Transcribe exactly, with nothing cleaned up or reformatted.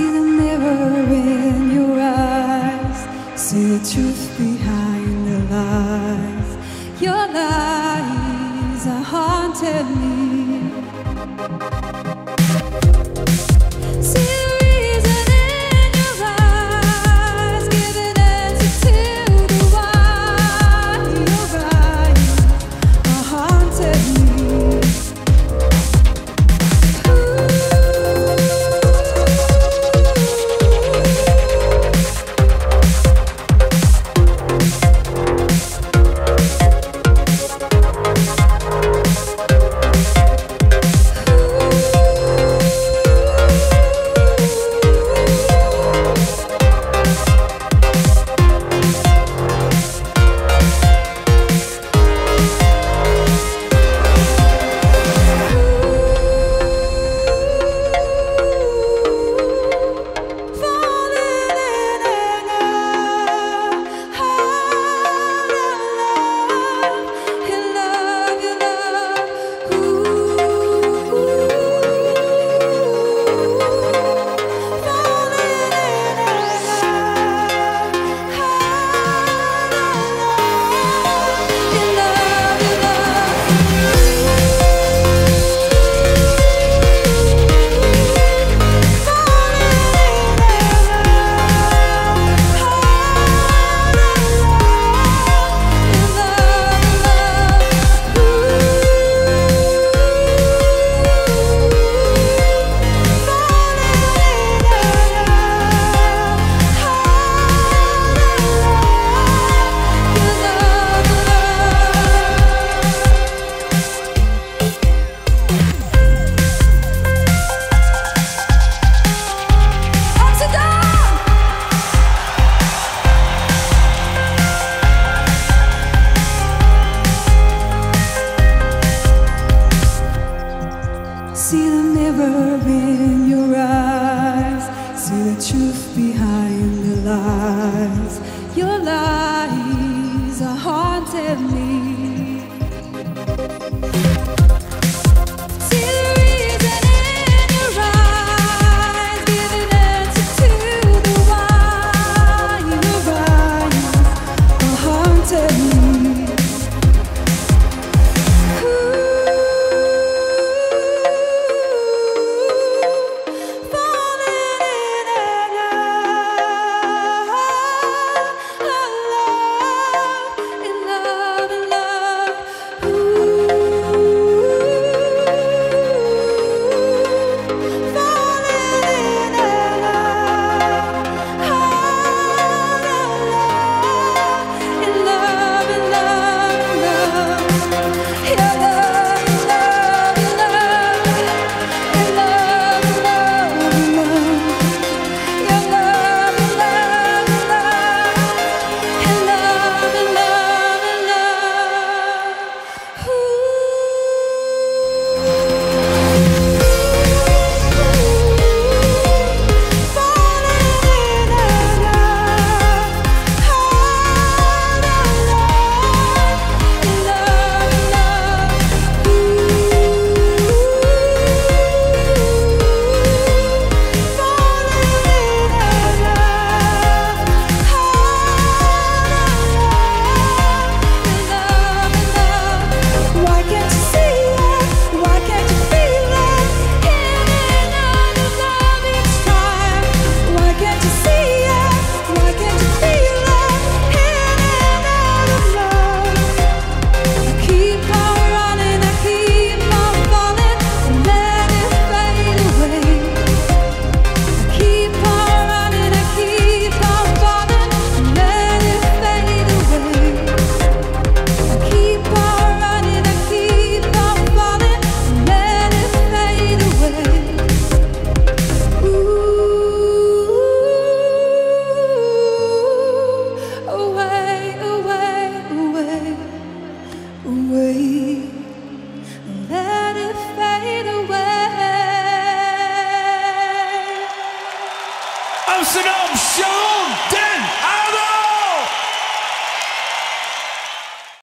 see the mirror in your eyes, see the truth behind the lies. Your lies are haunted me. See the mirror in your eyes, see the truth behind the lies. Your lies are haunted me. See the reason in your eyes, give an answer to the why. Your eyes are haunted me. Amsterdam, Sharon.